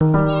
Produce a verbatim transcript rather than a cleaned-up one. Wow.